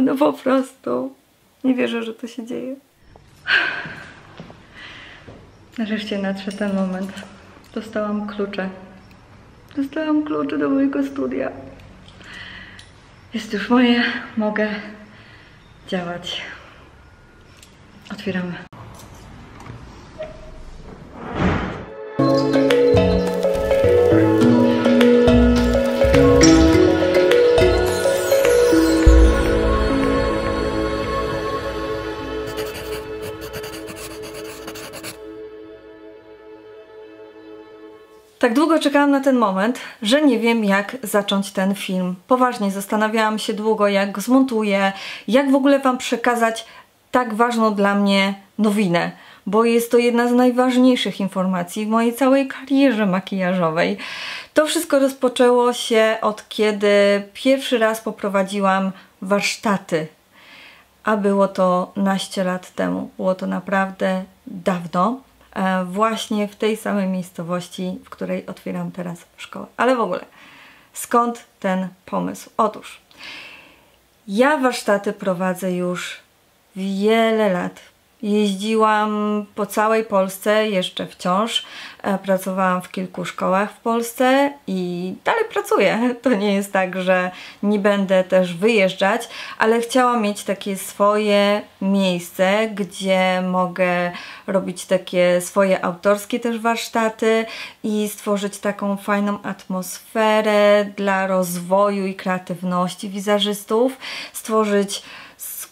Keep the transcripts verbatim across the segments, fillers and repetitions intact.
No po prostu nie wierzę, że to się dzieje. Nareszcie nadszedł ten moment. Dostałam klucze. Dostałam klucze do mojego studia. Jest już moje. Mogę działać. Otwieramy. Tak długo czekałam na ten moment, że nie wiem, jak zacząć ten film. Poważnie zastanawiałam się długo, jak go zmontuję, jak w ogóle wam przekazać tak ważną dla mnie nowinę, bo jest to jedna z najważniejszych informacji w mojej całej karierze makijażowej. To wszystko rozpoczęło się od kiedy pierwszy raz poprowadziłam warsztaty, a było to naście lat temu. Było to naprawdę dawno. Właśnie w tej samej miejscowości, w której otwieram teraz szkołę. Ale w ogóle, skąd ten pomysł? Otóż, ja warsztaty prowadzę już wiele lat. Jeździłam po całej Polsce, jeszcze wciąż. Pracowałam w kilku szkołach w Polsce i dalej pracuję. To nie jest tak, że nie będę też wyjeżdżać, ale chciałam mieć takie swoje miejsce, gdzie mogę robić takie swoje autorskie też warsztaty i stworzyć taką fajną atmosferę dla rozwoju i kreatywności wizerzystów, stworzyć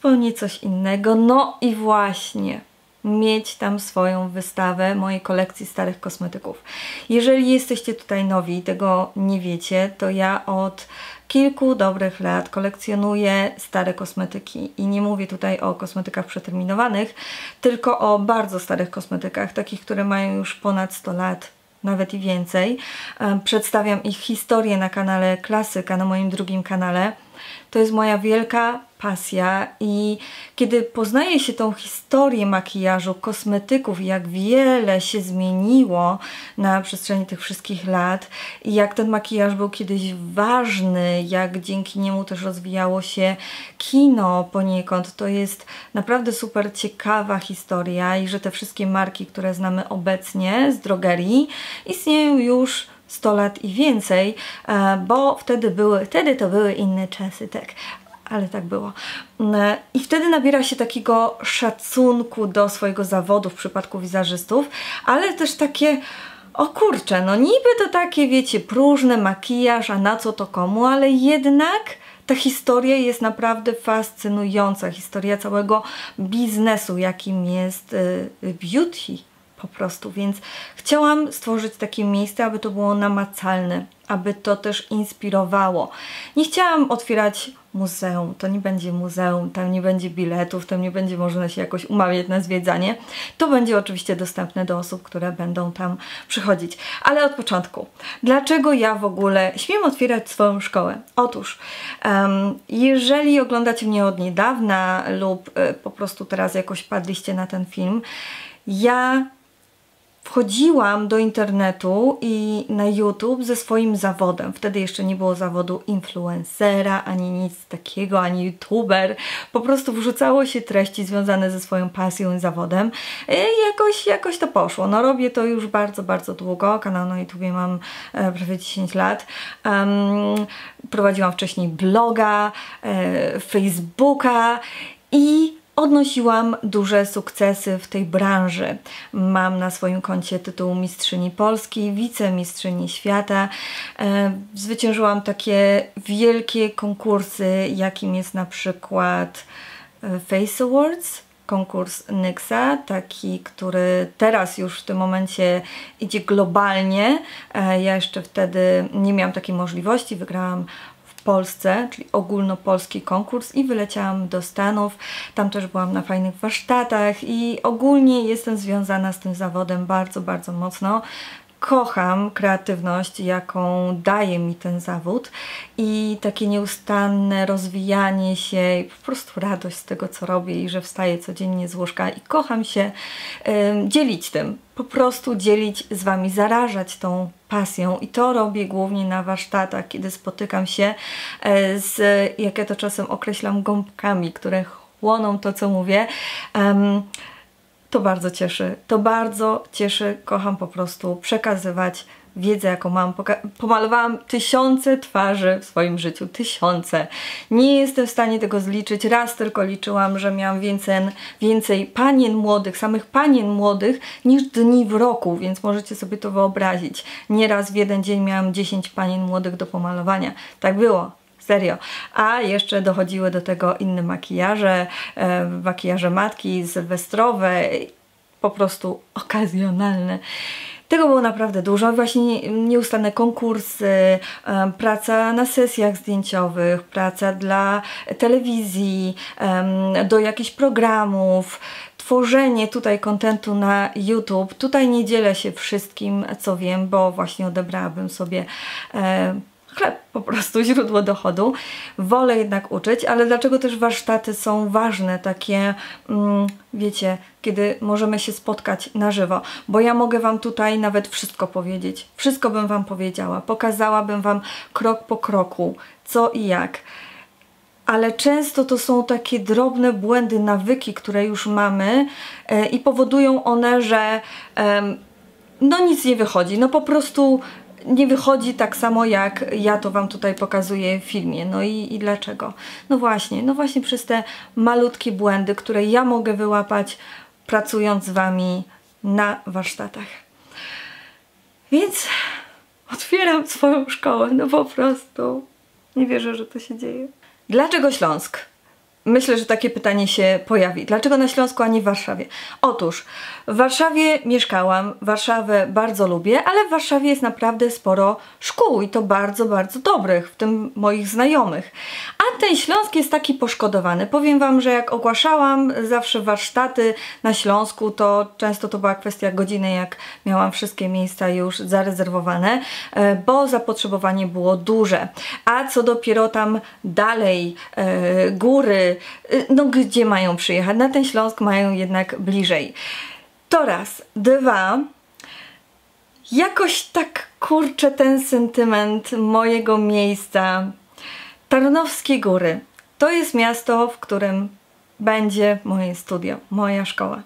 zupełnie coś innego, no i właśnie mieć tam swoją wystawę mojej kolekcji starych kosmetyków. Jeżeli jesteście tutaj nowi i tego nie wiecie, to ja od kilku dobrych lat kolekcjonuję stare kosmetyki i nie mówię tutaj o kosmetykach przeterminowanych, tylko o bardzo starych kosmetykach, takich, które mają już ponad sto lat, nawet i więcej. Przedstawiam ich historię na kanale ClassyKA, na moim drugim kanale. To jest moja wielka pasja i kiedy poznaje się tą historię makijażu, kosmetyków i jak wiele się zmieniło na przestrzeni tych wszystkich lat i jak ten makijaż był kiedyś ważny, jak dzięki niemu też rozwijało się kino poniekąd, to jest naprawdę super ciekawa historia i że te wszystkie marki, które znamy obecnie z drogerii, istnieją już sto lat i więcej, bo wtedy były, wtedy to były inne czasy, tak, ale tak było. I wtedy nabiera się takiego szacunku do swojego zawodu w przypadku wizerzystów, ale też takie, o kurczę, no niby to takie, wiecie, próżne, makijaż, a na co to komu, ale jednak ta historia jest naprawdę fascynująca, historia całego biznesu, jakim jest beauty. Po prostu, więc chciałam stworzyć takie miejsce, aby to było namacalne, aby to też inspirowało. Nie chciałam otwierać muzeum, to nie będzie muzeum, tam nie będzie biletów, tam nie będzie można się jakoś umawiać na zwiedzanie. To będzie oczywiście dostępne do osób, które będą tam przychodzić. Ale od początku, dlaczego ja w ogóle śmiem otwierać swoją szkołę? Otóż, um, jeżeli oglądacie mnie od niedawna lub y, po prostu teraz jakoś padliście na ten film, ja wchodziłam do internetu i na YouTube ze swoim zawodem. Wtedy jeszcze nie było zawodu influencera, ani nic takiego, ani youtuber. Po prostu wrzucało się treści związane ze swoją pasją i zawodem. I jakoś, jakoś to poszło. No robię to już bardzo, bardzo długo. Kanał na YouTubie mam e, prawie dziesięć lat. Um, prowadziłam wcześniej bloga, e, Facebooka i odnosiłam duże sukcesy w tej branży. Mam na swoim koncie tytuł Mistrzyni Polski, Wicemistrzyni Świata. E, zwyciężyłam takie wielkie konkursy, jakim jest na przykład Face Awards, konkurs Nyxa, taki, który teraz już w tym momencie idzie globalnie. E, ja jeszcze wtedy nie miałam takiej możliwości, wygrałam Polsce, czyli ogólnopolski konkurs i wyleciałam do Stanów. Tam też byłam na fajnych warsztatach i ogólnie jestem związana z tym zawodem bardzo, bardzo mocno. kocham kreatywność, jaką daje mi ten zawód i takie nieustanne rozwijanie się i po prostu radość z tego, co robię i że wstaję codziennie z łóżka i kocham się y, dzielić tym, po prostu dzielić z Wami, zarażać tą pasją i to robię głównie na warsztatach, kiedy spotykam się z, jak ja to czasem określam, gąbkami, które chłoną to, co mówię. Um, To bardzo cieszy, to bardzo cieszy, kocham po prostu przekazywać wiedzę, jaką mam. Pomalowałam tysiące twarzy w swoim życiu, tysiące. Nie jestem w stanie tego zliczyć, raz tylko liczyłam, że miałam więcej, więcej panien młodych, samych panien młodych niż dni w roku, więc możecie sobie to wyobrazić. Nieraz w jeden dzień miałam dziesięć panien młodych do pomalowania, tak było. Serio. A jeszcze dochodziły do tego inne makijaże, e, makijaże matki, sylwestrowe, po prostu okazjonalne. Tego było naprawdę dużo. Właśnie nieustanne konkursy, e, praca na sesjach zdjęciowych, praca dla telewizji, e, do jakichś programów, tworzenie tutaj kontentu na YouTube. Tutaj nie dzielę się wszystkim, co wiem, bo właśnie odebrałabym sobie e, chleb, po prostu źródło dochodu. Wolę jednak uczyć, ale dlaczego też warsztaty są ważne, takie, mm, wiecie, kiedy możemy się spotkać na żywo, bo ja mogę Wam tutaj nawet wszystko powiedzieć. Wszystko bym Wam powiedziała, pokazałabym Wam krok po kroku, co i jak. Ale często to są takie drobne błędy, nawyki, które już mamy yy, i powodują one, że yy, no nic nie wychodzi, no po prostu nie wychodzi tak samo, jak ja to Wam tutaj pokazuję w filmie. No i, i dlaczego? No właśnie, no właśnie przez te malutkie błędy, które ja mogę wyłapać, pracując z Wami na warsztatach. Więc otwieram swoją szkołę, no po prostu. Nie wierzę, że to się dzieje. Dlaczego Śląsk? Myślę, że takie pytanie się pojawi. Dlaczego na Śląsku, a nie w Warszawie? Otóż w Warszawie mieszkałam, Warszawę bardzo lubię, ale w Warszawie jest naprawdę sporo szkół i to bardzo, bardzo dobrych, w tym moich znajomych. A ten Śląsk jest taki poszkodowany. Powiem Wam, że jak ogłaszałam zawsze warsztaty na Śląsku, to często to była kwestia godziny, jak miałam wszystkie miejsca już zarezerwowane, bo zapotrzebowanie było duże. A co dopiero tam dalej, góry, no gdzie mają przyjechać? Na ten Śląsk mają jednak bliżej. To raz. Dwa. Jakoś tak kurczę ten sentyment mojego miejsca. Tarnowskie Góry. To jest miasto, w którym będzie moje studio, moja szkoła.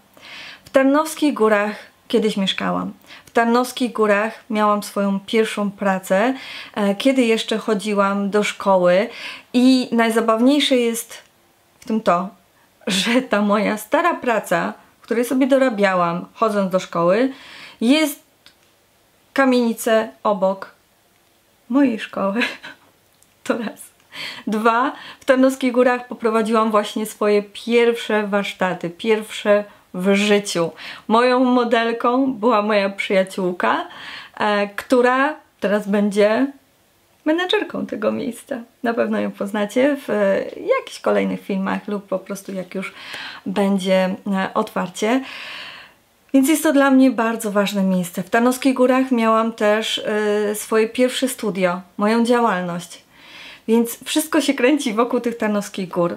W Tarnowskich Górach kiedyś mieszkałam. W Tarnowskich Górach miałam swoją pierwszą pracę, kiedy jeszcze chodziłam do szkoły i najzabawniejsze jest tym to, że ta moja stara praca, której sobie dorabiałam chodząc do szkoły, jest kamienicę obok mojej szkoły. To raz. Dwa, w Tarnowskich Górach poprowadziłam właśnie swoje pierwsze warsztaty, pierwsze w życiu. Moją modelką była moja przyjaciółka, e, która teraz będzie menadżerką tego miejsca. Na pewno ją poznacie w e, jakichś kolejnych filmach lub po prostu jak już będzie e, otwarcie. Więc jest to dla mnie bardzo ważne miejsce. W Tarnowskich Górach miałam też e, swoje pierwsze studio, moją działalność. Więc wszystko się kręci wokół tych Tarnowskich Gór.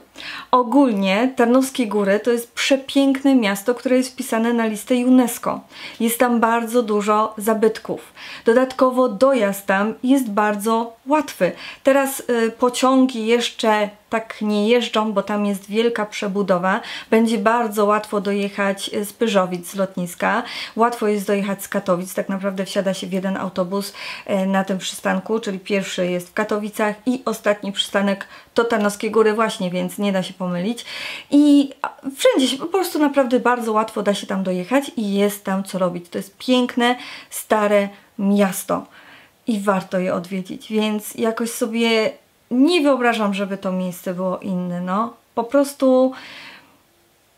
Ogólnie Tarnowskie Góry to jest przepiękne miasto, które jest wpisane na listę UNESCO. Jest tam bardzo dużo zabytków. Dodatkowo dojazd tam jest bardzo łatwy. Teraz y, pociągi jeszcze tak nie jeżdżą, bo tam jest wielka przebudowa. Będzie bardzo łatwo dojechać z Pyrzowic, z lotniska. Łatwo jest dojechać z Katowic. Tak naprawdę wsiada się w jeden autobus na tym przystanku, czyli pierwszy jest w Katowicach i ostatni przystanek to Tarnowskie Góry właśnie, więc nie da się pomylić. I wszędzie się po prostu naprawdę bardzo łatwo da się tam dojechać i jest tam co robić. To jest piękne, stare miasto i warto je odwiedzić, więc jakoś sobie nie wyobrażam, żeby to miejsce było inne, no. Po prostu,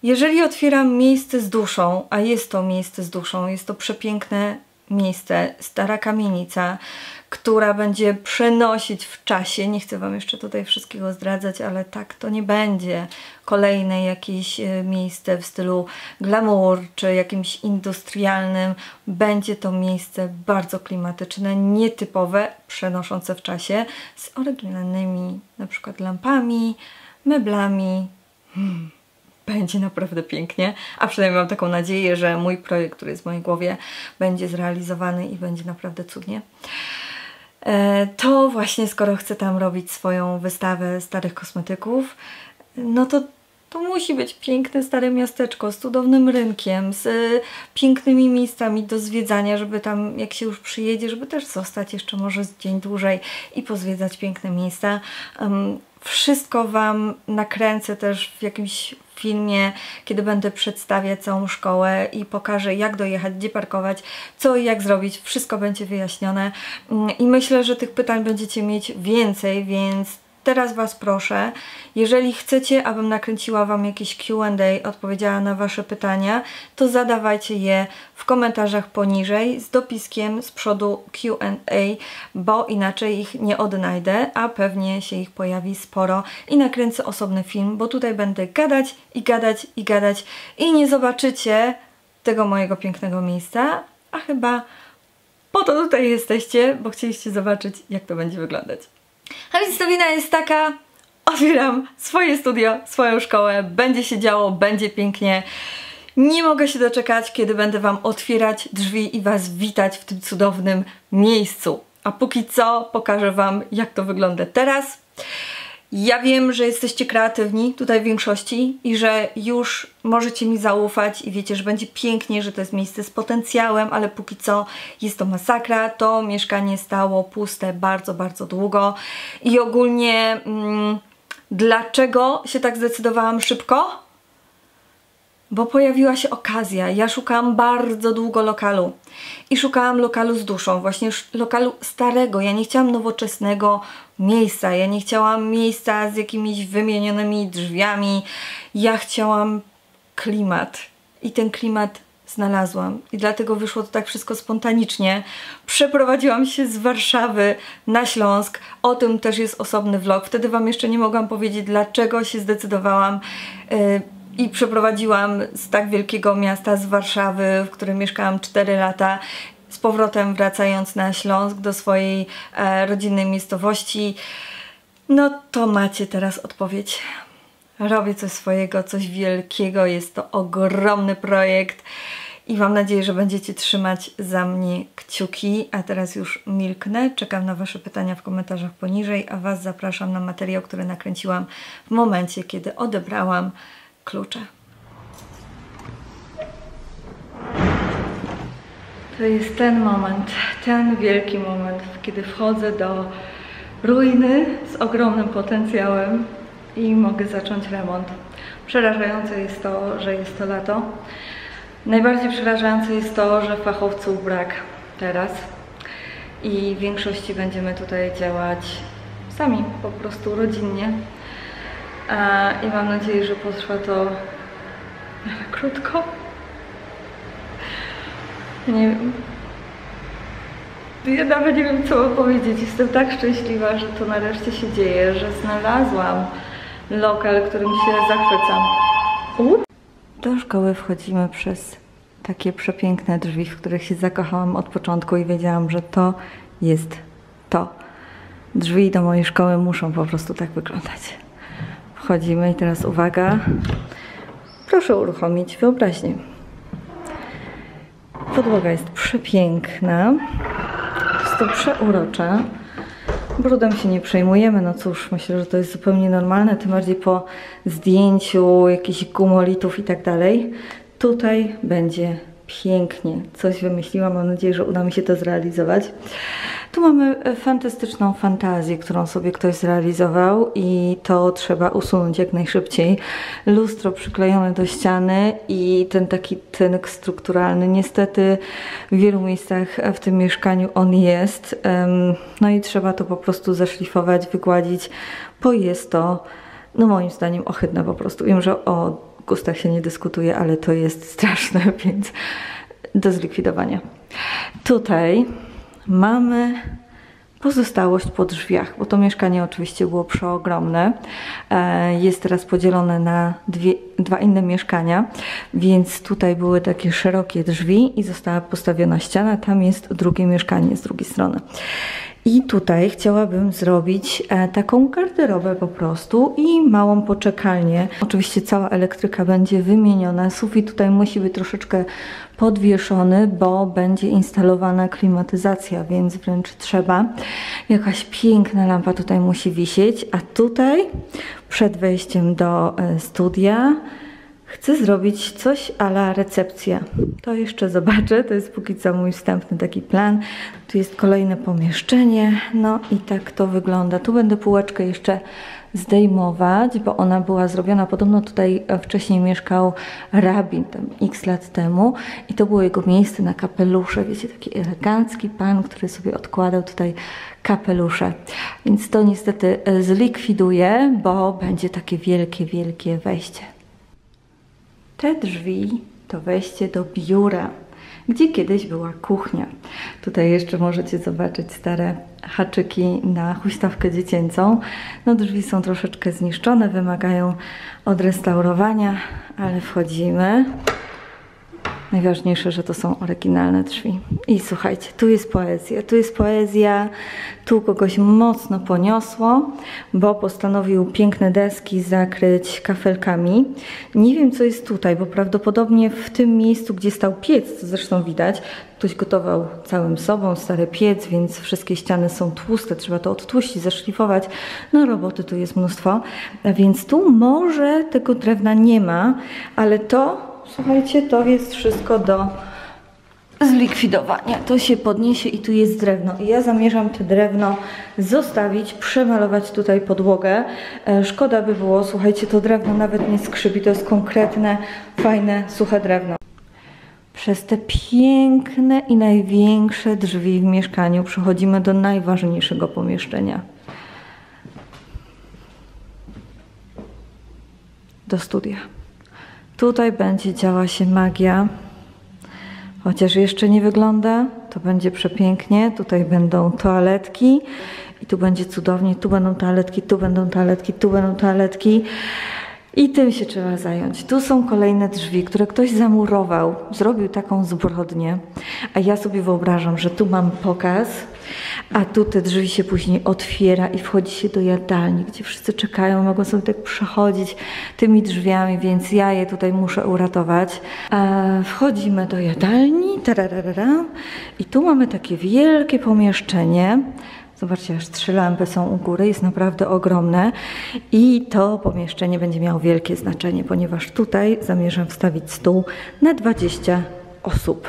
jeżeli otwieram miejsce z duszą, a jest to miejsce z duszą, jest to przepiękne miejsce, stara kamienica, która będzie przenosić w czasie. Nie chcę Wam jeszcze tutaj wszystkiego zdradzać, ale tak to nie będzie. kolejne jakieś miejsce w stylu glamour czy jakimś industrialnym, będzie to miejsce bardzo klimatyczne, nietypowe, przenoszące w czasie, z oryginalnymi na przykład lampami, meblami. Hmm. Będzie naprawdę pięknie, a przynajmniej mam taką nadzieję, że mój projekt, który jest w mojej głowie, będzie zrealizowany i będzie naprawdę cudnie. To właśnie skoro chcę tam robić swoją wystawę starych kosmetyków, no to to musi być piękne stare miasteczko z cudownym rynkiem, z y, pięknymi miejscami do zwiedzania, żeby tam jak się już przyjedzie, żeby też zostać jeszcze może dzień dłużej i pozwiedzać piękne miejsca. Um, wszystko Wam nakręcę też w jakimś filmie, kiedy będę przedstawiać całą szkołę i pokażę, jak dojechać, gdzie parkować, co i jak zrobić. Wszystko będzie wyjaśnione um, i myślę, że tych pytań będziecie mieć więcej, więc teraz Was proszę, jeżeli chcecie, abym nakręciła Wam jakieś Q and A, odpowiedziała na Wasze pytania, to zadawajcie je w komentarzach poniżej z dopiskiem z przodu Q and A, bo inaczej ich nie odnajdę, a pewnie się ich pojawi sporo i nakręcę osobny film, bo tutaj będę gadać i gadać i gadać i nie zobaczycie tego mojego pięknego miejsca, a chyba po to tutaj jesteście, bo chcieliście zobaczyć, jak to będzie wyglądać. A więc to wina jest taka, otwieram swoje studio, swoją szkołę, będzie się działo, będzie pięknie. Nie mogę się doczekać, kiedy będę Wam otwierać drzwi i Was witać w tym cudownym miejscu. A póki co pokażę Wam, jak to wygląda teraz. Ja wiem, że jesteście kreatywni tutaj w większości i że już możecie mi zaufać i wiecie, że będzie pięknie, że to jest miejsce z potencjałem, ale póki co jest to masakra. To mieszkanie stało puste bardzo, bardzo długo i ogólnie mm, dlaczego się tak zdecydowałam szybko? Bo pojawiła się okazja. Ja szukałam bardzo długo lokalu i szukałam lokalu z duszą, właśnie lokalu starego. Ja nie chciałam nowoczesnego miejsca, ja nie chciałam miejsca z jakimiś wymienionymi drzwiami. Ja chciałam klimat i ten klimat znalazłam i dlatego wyszło to tak wszystko spontanicznie. Przeprowadziłam się z Warszawy na Śląsk, o tym też jest osobny vlog. Wtedy Wam jeszcze nie mogłam powiedzieć, dlaczego się zdecydowałam yy, i przeprowadziłam z tak wielkiego miasta, z Warszawy, w którym mieszkałam cztery lata, z powrotem wracając na Śląsk do swojej e, rodzinnej miejscowości. No to macie teraz odpowiedź. Robię coś swojego, coś wielkiego, jest to ogromny projekt i mam nadzieję, że będziecie trzymać za mnie kciuki. A teraz już milknę, czekam na Wasze pytania w komentarzach poniżej, a Was zapraszam na materiał, który nakręciłam w momencie, kiedy odebrałam klucze. To jest ten moment, ten wielki moment, kiedy wchodzę do ruiny z ogromnym potencjałem i mogę zacząć remont. Przerażające jest to, że jest to lato. Najbardziej przerażające jest to, że fachowców brak teraz i w większości będziemy tutaj działać sami, po prostu rodzinnie. I mam nadzieję, że potrwa to krótko. Nie wiem. Ja nawet nie wiem, co powiedzieć. Jestem tak szczęśliwa, że to nareszcie się dzieje, że znalazłam lokal, którym się zachwycam. U? Do szkoły wchodzimy przez takie przepiękne drzwi, w których się zakochałam od początku i wiedziałam, że to jest to. Drzwi do mojej szkoły muszą po prostu tak wyglądać. Wchodzimy i teraz uwaga, proszę uruchomić wyobraźnię. Podłoga jest przepiękna, jest to przeurocza. Brudem się nie przejmujemy, no cóż, myślę, że to jest zupełnie normalne, tym bardziej po zdjęciu jakichś gumolitów i tak dalej. Tutaj będzie pięknie, coś wymyśliłam, mam nadzieję, że uda mi się to zrealizować. Tu mamy fantastyczną fantazję, którą sobie ktoś zrealizował i to trzeba usunąć jak najszybciej. Lustro przyklejone do ściany i ten taki tynk strukturalny. Niestety w wielu miejscach w tym mieszkaniu on jest. No i trzeba to po prostu zaszlifować, wygładzić, bo jest to, no moim zdaniem, ohydne po prostu. Wiem, że o gustach się nie dyskutuje, ale to jest straszne, więc do zlikwidowania. Tutaj mamy pozostałość po drzwiach, bo to mieszkanie oczywiście było przeogromne. Jest teraz podzielone na dwie, dwa inne mieszkania, więc tutaj były takie szerokie drzwi i została postawiona ściana. Tam jest drugie mieszkanie z drugiej strony. I tutaj chciałabym zrobić taką garderobę po prostu i małą poczekalnię. Oczywiście cała elektryka będzie wymieniona. Sufit tutaj musi być troszeczkę podwieszony, bo będzie instalowana klimatyzacja, więc wręcz trzeba. Jakaś piękna lampa tutaj musi wisieć, a tutaj przed wejściem do studia chcę zrobić coś a la recepcja. To jeszcze zobaczę, to jest póki co mój wstępny taki plan. Tu jest kolejne pomieszczenie, no i tak to wygląda. Tu będę półeczkę jeszcze zdejmować, bo ona była zrobiona, podobno tutaj wcześniej mieszkał rabin, tam x lat temu, i to było jego miejsce na kapelusze, wiecie, taki elegancki pan, który sobie odkładał tutaj kapelusze, więc to niestety zlikwiduję, bo będzie takie wielkie, wielkie wejście. Te drzwi to wejście do biura, gdzie kiedyś była kuchnia. Tutaj jeszcze możecie zobaczyć stare haczyki na huśtawkę dziecięcą. No, drzwi są troszeczkę zniszczone, wymagają odrestaurowania, ale wchodzimy. Najważniejsze, że to są oryginalne drzwi. I słuchajcie, tu jest poezja, tu jest poezja, tu kogoś mocno poniosło, bo postanowił piękne deski zakryć kafelkami. Nie wiem, co jest tutaj, bo prawdopodobnie w tym miejscu, gdzie stał piec, co zresztą widać, ktoś gotował całym sobą, stary piec, więc wszystkie ściany są tłuste, trzeba to odtłuścić, zaszlifować. No, roboty tu jest mnóstwo, więc tu może tego drewna nie ma, ale to... Słuchajcie, to jest wszystko do zlikwidowania. To się podniesie i tu jest drewno. I ja zamierzam to drewno zostawić, przemalować tutaj podłogę. Szkoda by było, słuchajcie, to drewno nawet nie skrzypi. To jest konkretne, fajne, suche drewno. Przez te piękne i największe drzwi w mieszkaniu przechodzimy do najważniejszego pomieszczenia. Do studia. Tutaj będzie działa się magia, chociaż jeszcze nie wygląda, to będzie przepięknie. Tutaj będą toaletki i tu będzie cudownie, tu będą toaletki, tu będą toaletki, tu będą toaletki i tym się trzeba zająć. Tu są kolejne drzwi, które ktoś zamurował, zrobił taką zbrodnię, a ja sobie wyobrażam, że tu mam pokaz, a tu te drzwi się później otwiera i wchodzi się do jadalni, gdzie wszyscy czekają, mogą sobie tak przechodzić tymi drzwiami, więc ja je tutaj muszę uratować. E, wchodzimy do jadalni, tararara, i tu mamy takie wielkie pomieszczenie. Zobaczcie, aż trzy lampy są u góry, jest naprawdę ogromne i to pomieszczenie będzie miało wielkie znaczenie, ponieważ tutaj zamierzam wstawić stół na dwadzieścia osób.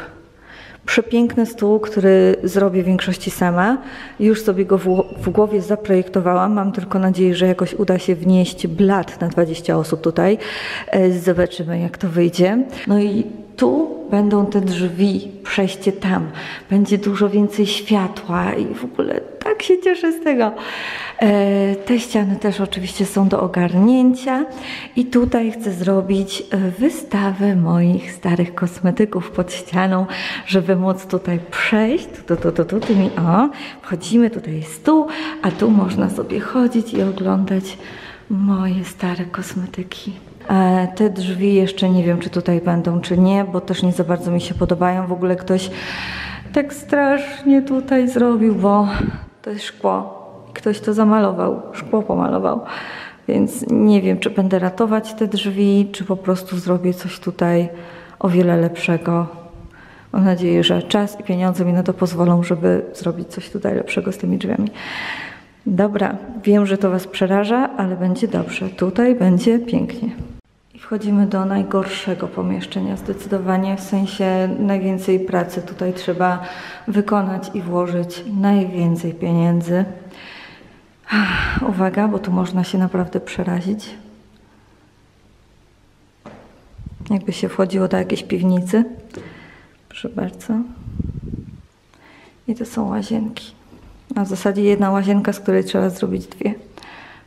Przepiękny stół, który zrobię w większości sama. Już sobie go w, w głowie zaprojektowałam. Mam tylko nadzieję, że jakoś uda się wnieść blat na dwadzieścia osób tutaj. Zobaczymy, jak to wyjdzie. No i tu będą te drzwi, przejście tam. Będzie dużo więcej światła i w ogóle tak się cieszę z tego. Te ściany też oczywiście są do ogarnięcia i tutaj chcę zrobić wystawę moich starych kosmetyków pod ścianą, żeby móc tutaj przejść. Tu, tu, tu, tu, tymi, o, wchodzimy, tutaj jest stół, a tu można sobie chodzić i oglądać moje stare kosmetyki. Te drzwi jeszcze nie wiem, czy tutaj będą, czy nie, bo też nie za bardzo mi się podobają. W ogóle ktoś tak strasznie tutaj zrobił, bo to jest szkło. Ktoś to zamalował, szkło pomalował. Więc nie wiem, czy będę ratować te drzwi, czy po prostu zrobię coś tutaj o wiele lepszego. Mam nadzieję, że czas i pieniądze mi na to pozwolą, żeby zrobić coś tutaj lepszego z tymi drzwiami. Dobra, wiem, że to Was przeraża, ale będzie dobrze. Tutaj będzie pięknie. I wchodzimy do najgorszego pomieszczenia zdecydowanie, w sensie najwięcej pracy tutaj trzeba wykonać i włożyć najwięcej pieniędzy. Uwaga, bo tu można się naprawdę przerazić. Jakby się wchodziło do jakiejś piwnicy. Proszę bardzo. I to są łazienki. A w zasadzie jedna łazienka, z której trzeba zrobić dwie.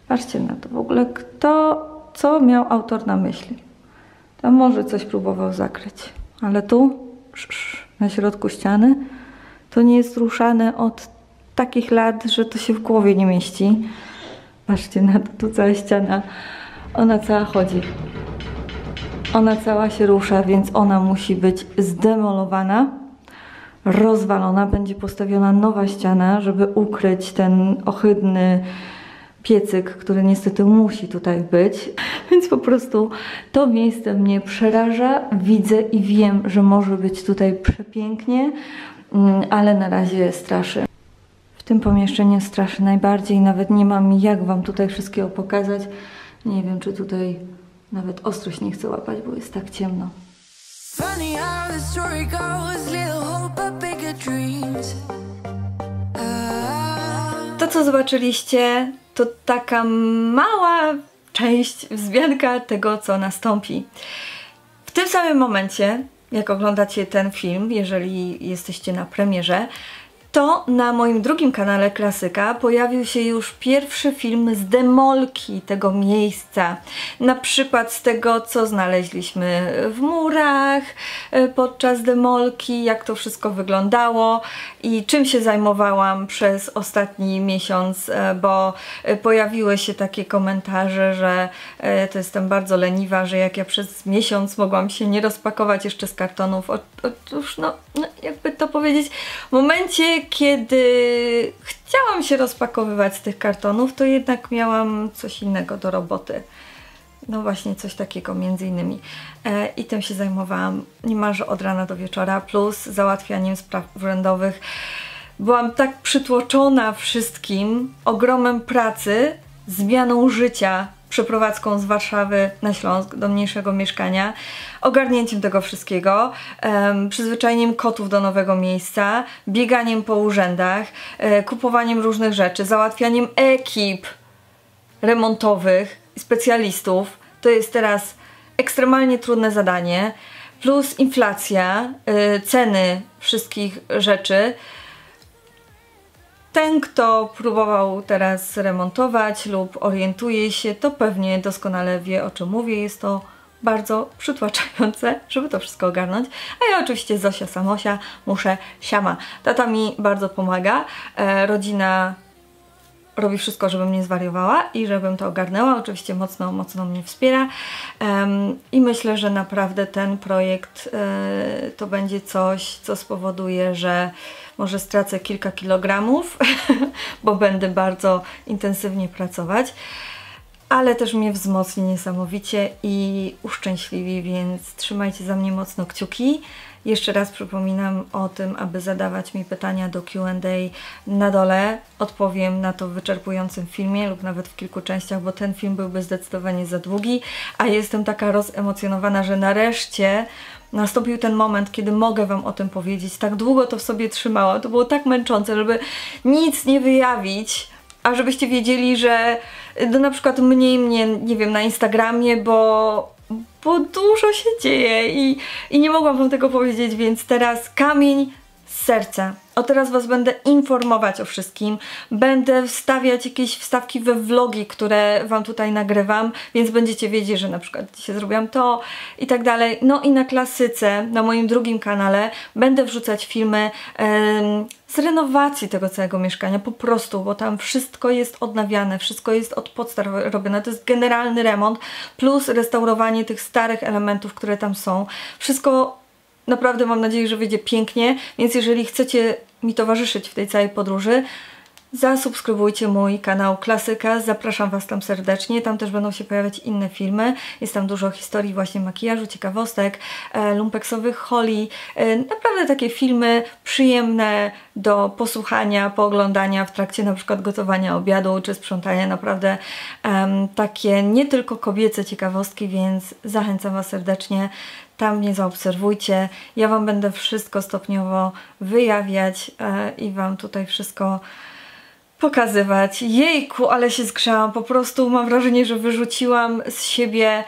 Patrzcie na to. W ogóle kto, co miał autor na myśli? Tam może coś próbował zakryć. Ale tu, na środku ściany, to nie jest ruszane od takich lat, że to się w głowie nie mieści. Patrzcie na to, tu cała ściana. Ona cała chodzi. Ona cała się rusza, więc ona musi być zdemolowana, rozwalona. Będzie postawiona nowa ściana, żeby ukryć ten ohydny piecyk, który niestety musi tutaj być. Więc po prostu to miejsce mnie przeraża. Widzę i wiem, że może być tutaj przepięknie, ale na razie straszy. W tym pomieszczeniu straszy najbardziej. Nawet nie mam jak wam tutaj wszystkiego pokazać. Nie wiem, czy tutaj nawet ostrość nie chcę łapać, bo jest tak ciemno. To, co zobaczyliście, to taka mała część, wzmianka tego, co nastąpi. W tym samym momencie, jak oglądacie ten film, jeżeli jesteście na premierze, to na moim drugim kanale Klasyka pojawił się już pierwszy film z demolki tego miejsca. Na przykład z tego, co znaleźliśmy w murach podczas demolki, jak to wszystko wyglądało i czym się zajmowałam przez ostatni miesiąc, bo pojawiły się takie komentarze, że to jestem bardzo leniwa, że jak ja przez miesiąc mogłam się nie rozpakować jeszcze z kartonów. Otóż no, jakby to powiedzieć, w momencie, kiedy chciałam się rozpakowywać z tych kartonów, to jednak miałam coś innego do roboty. No właśnie coś takiego między innymi. E, I tym się zajmowałam niemalże od rana do wieczora, plus załatwianiem spraw urzędowych. Byłam tak przytłoczona wszystkim, ogromem pracy, zmianą życia, przeprowadzką z Warszawy na Śląsk do mniejszego mieszkania, ogarnięciem tego wszystkiego, um, przyzwyczajeniem kotów do nowego miejsca, bieganiem po urzędach, e, kupowaniem różnych rzeczy, załatwianiem ekip remontowych, specjalistów. To jest teraz ekstremalnie trudne zadanie, plus inflacja, e, ceny wszystkich rzeczy. Ten, kto próbował teraz remontować lub orientuje się, to pewnie doskonale wie, o czym mówię. Jest to bardzo przytłaczające, żeby to wszystko ogarnąć. A ja oczywiście Zosia Samosia muszę siama. Tata mi bardzo pomaga. E, rodzina robi wszystko, żebym nie zwariowała i żebym to ogarnęła. Oczywiście mocno, mocno mnie wspiera. Um, I myślę, że naprawdę ten projekt y, to będzie coś, co spowoduje, że może stracę kilka kilogramów, bo będę bardzo intensywnie pracować, ale też mnie wzmocni niesamowicie i uszczęśliwi, więc trzymajcie za mnie mocno kciuki. Jeszcze raz przypominam o tym, aby zadawać mi pytania do Q and A na dole. Odpowiem na to w wyczerpującym filmie lub nawet w kilku częściach, bo ten film byłby zdecydowanie za długi, a jestem taka rozemocjonowana, że nareszcie nastąpił ten moment, kiedy mogę wam o tym powiedzieć. Tak długo to w sobie trzymałam, to było tak męczące, żeby nic nie wyjawić, a żebyście wiedzieli, że no, na przykład mniej mnie, nie wiem, na Instagramie, bo bo dużo się dzieje i, i nie mogłam wam tego powiedzieć, więc teraz kamień z serca. Od teraz was będę informować o wszystkim, będę wstawiać jakieś wstawki we vlogi, które wam tutaj nagrywam, więc będziecie wiedzieć, że na przykład dzisiaj zrobiłam to i tak dalej. No i na Klasyce, na moim drugim kanale będę wrzucać filmy em, z renowacji tego całego mieszkania, po prostu, bo tam wszystko jest odnawiane, wszystko jest od podstaw robione, to jest generalny remont plus restaurowanie tych starych elementów, które tam są. Wszystko naprawdę mam nadzieję, że wyjdzie pięknie, więc jeżeli chcecie mi towarzyszyć w tej całej podróży, zasubskrybujcie mój kanał Klasyka, zapraszam was tam serdecznie, tam też będą się pojawiać inne filmy, jest tam dużo historii właśnie makijażu, ciekawostek, lumpeksowych holi, naprawdę takie filmy przyjemne do posłuchania, pooglądania w trakcie na przykład gotowania obiadu czy sprzątania, naprawdę um, takie nie tylko kobiece ciekawostki, więc zachęcam was serdecznie. Tam mnie zaobserwujcie, ja wam będę wszystko stopniowo wyjawiać e, i wam tutaj wszystko pokazywać. Jejku, ale się zgrzałam, po prostu mam wrażenie, że wyrzuciłam z siebie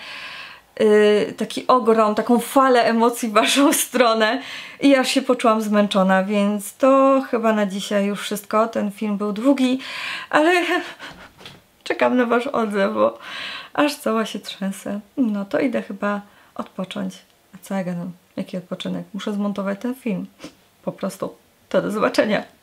y, taki ogrom, taką falę emocji w waszą stronę i aż się poczułam zmęczona, więc to chyba na dzisiaj już wszystko. Ten film był długi, ale czekam na wasz odzew, bo aż cała się trzęsę. No to idę chyba odpocząć. A co ja gadam? Jaki odpoczynek? Muszę zmontować ten film. Po prostu. To do zobaczenia.